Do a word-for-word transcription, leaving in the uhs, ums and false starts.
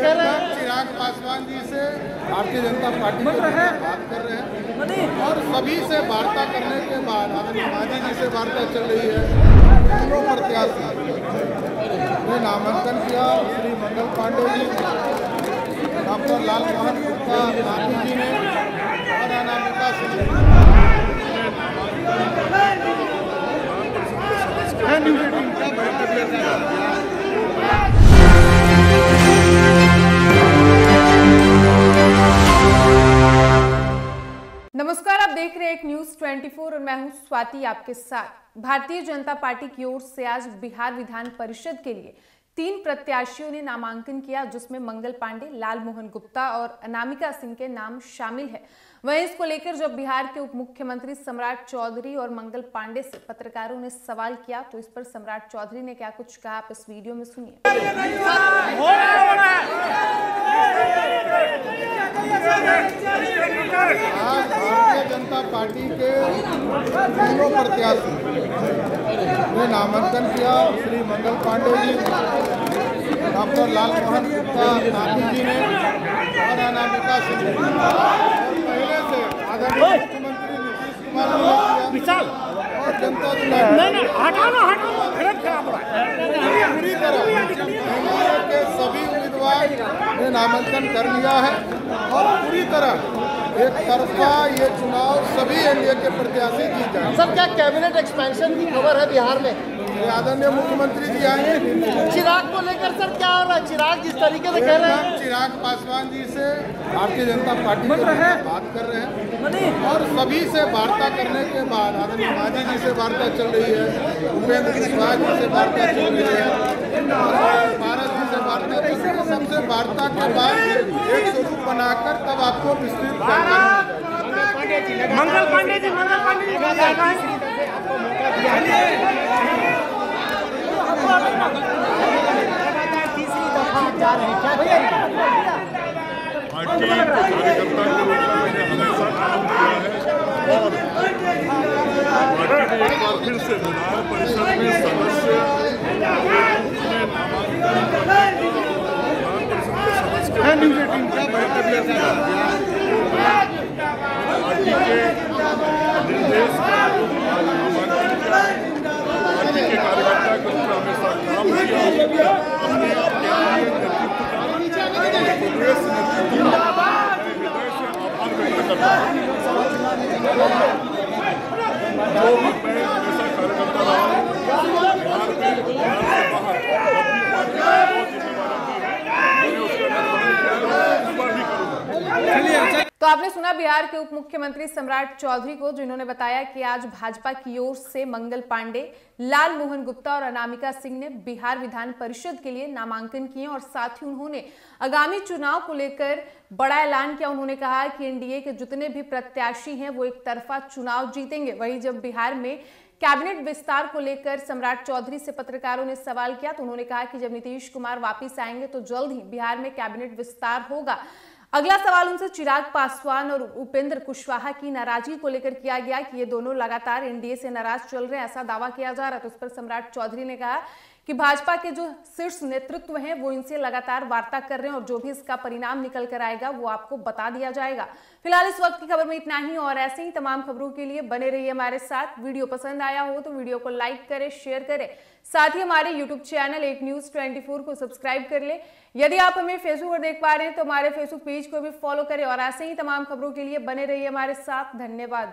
चिराग पासवान जी से भारतीय जनता पार्टी में बात कर रहे हैं और सभी से वार्ता करने के बाद आनंदी गांधी जी से वार्ता चल रही है। दोनों प्रत्याशी ने नामांकन किया, श्री मंगल पांडे जी, डॉक्टर लाल मोहन गुप्ता जी ने और अनामिका सिंह। नमस्कार, आप देख रहे हैं एक न्यूज ट्वेंटी फोर और मैं हूं स्वाति आपके साथ। भारतीय जनता पार्टी की ओर से आज बिहार विधान परिषद के लिए तीन प्रत्याशियों ने नामांकन किया, जिसमें मंगल पांडे, लाल मोहन गुप्ता और अनामिका सिंह के नाम शामिल है। वहीं इसको लेकर जब बिहार के उप मुख्यमंत्री सम्राट चौधरी और मंगल पांडे से पत्रकारों ने सवाल किया तो इस पर सम्राट चौधरी ने क्या कुछ कहा, आप इस वीडियो में सुनिए। जनता पार्टी के दोनों प्रत्याशी ने नामांकन किया, श्री मंगल पांडे जी, डॉक्टर लाल मोहन गुप्ता जी ने और अनामिका सिंह। पहले से आदरणीय मुख्यमंत्री नीतीश कुमार जी ने और जनता दल के सभी उम्मीदवार ने नामांकन कर लिया है और पूरी तरह एक तरफा ये चुनाव सभी एनडीए के प्रत्याशी जीत जाए। सब क्या कैबिनेट एक्सपेंशन की खबर है बिहार में? आदरणीय मुख्यमंत्री जी आए। चिराग को लेकर सर क्या हो रहा है? चिराग जिस तरीके से कह रहे हैं, चिराग पासवान जी से भारतीय जनता पार्टी में बात कर रहे हैं और सभी से वार्ता करने के बाद आनंदी गांधी जी से वार्ता चल रही है, उपेंद्र कुशवाहा जी से वार्ता चल रही है। सबसे वार्ता के बाद एक स्वरूप बनाकर तब आपको विस्तृत करना। मंगल पांडे जी, मंगल पांडे जी आपको मौका दिया है तीसरी दफा जा रहे हैं। भारतीय कार्यकर्ता के मैंने हमेशा काम किया है और एक बार फिर से विधान परिषद में सदस्य न्यूज टीम का बैठक लिया था। पार्टी के निर्देश पार्टी के कार्यकर्ता के ऊपर हमेशा काम किया, अपने कांग्रेस नेतृत्व हृदय से आभार व्यक्त करता है। जो भी मैं हमेशा कार्यकर्ता रहा हूँ बिहार में, बिहार से बाहर अपनी पार्टी का बहुत जिम्मेदार तो आपने सुना बिहार के उप मुख्यमंत्री सम्राट चौधरी को, जिन्होंने बताया कि आज भाजपा की ओर से मंगल पांडे, लाल मोहन गुप्ता और अनामिका सिंह ने बिहार विधान परिषद के लिए नामांकन किए और साथ ही उन्होंने आगामी चुनाव को लेकर बड़ा ऐलान किया। उन्होंने कहा कि एनडीए के जितने भी प्रत्याशी हैं वो एक तरफा चुनाव जीतेंगे। वहीं जब बिहार में कैबिनेट विस्तार को लेकर सम्राट चौधरी से पत्रकारों ने सवाल किया तो उन्होंने कहा कि जब नीतीश कुमार वापस आएंगे तो जल्द ही बिहार में कैबिनेट विस्तार होगा। अगला सवाल उनसे चिराग पासवान और उपेंद्र कुशवाहा की नाराजगी को लेकर किया गया कि ये दोनों लगातार एनडीए से नाराज चल रहे हैं, ऐसा दावा किया जा रहा है। तो उस पर सम्राट चौधरी ने कहा कि भाजपा के जो शीर्ष नेतृत्व हैं वो इनसे लगातार वार्ता कर रहे हैं और जो भी इसका परिणाम निकल कर आएगा वो आपको बता दिया जाएगा। फिलहाल इस वक्त की खबर में इतना ही और ऐसे ही तमाम खबरों के लिए बने रहिए हमारे साथ। वीडियो पसंद आया हो तो वीडियो को लाइक करें, शेयर करें, साथ ही हमारे यूट्यूब चैनल एक न्यूज ट्वेंटी फोर को सब्सक्राइब कर ले। यदि आप हमें फेसबुक पर देख पा रहे हैं तो हमारे फेसबुक पेज को भी फॉलो करें और ऐसे ही तमाम खबरों के लिए बने रहिए हमारे साथ। धन्यवाद।